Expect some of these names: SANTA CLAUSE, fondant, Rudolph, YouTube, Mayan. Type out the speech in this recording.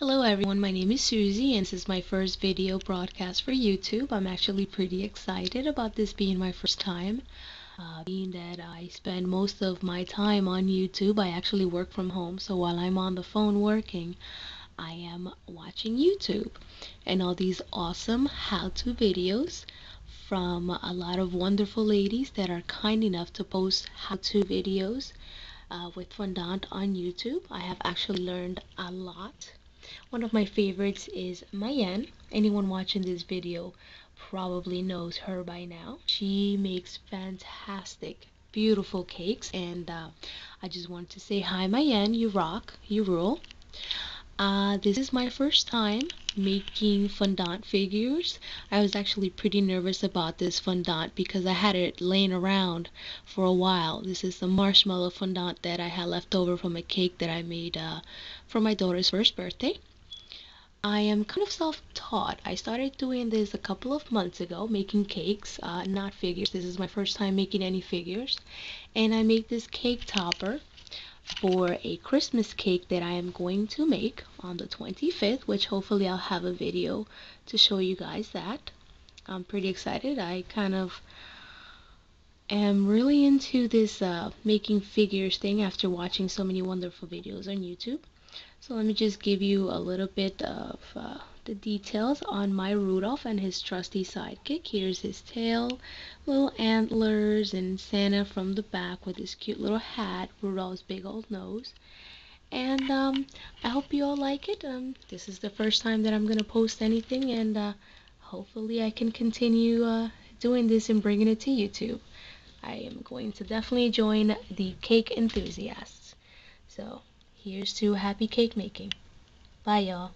Hello everyone, my name is Susie and this is my first video broadcast for YouTube. I'm actually pretty excited about this being my first time. Being that I spend most of my time on YouTube, I actually work from home, so while I'm on the phone working, I am watching YouTube and all these awesome how-to videos from a lot of wonderful ladies that are kind enough to post how-to videos with fondant on YouTube. I have actually learned a lot. One of my favorites is Mayan. Anyone watching this video probably knows her by now. She makes fantastic, beautiful cakes, and I just wanted to say hi Mayan, you rock, you rule. This is my first time making fondant figures. I was actually pretty nervous about this fondant because I had it laying around for a while. This is the marshmallow fondant that I had left over from a cake that I made for my daughter's first birthday. I am kind of self-taught. I started doing this a couple of months ago, making cakes, not figures. This is my first time making any figures. And I made this cake topper for a Christmas cake that I am going to make on the 25th, which hopefully I'll have a video to show you guys that. I'm pretty excited. I kind of am really into this making figures thing after watching so many wonderful videos on YouTube. So let me just give you a little bit of the details on my Rudolph and his trusty sidekick. Here's his tail, little antlers, and Santa from the back with his cute little hat, Rudolph's big old nose. And I hope you all like it. This is the first time that I'm going to post anything, and hopefully I can continue doing this and bringing it to YouTube. I am going to definitely join the cake enthusiasts. So here's to happy cake making. Bye y'all.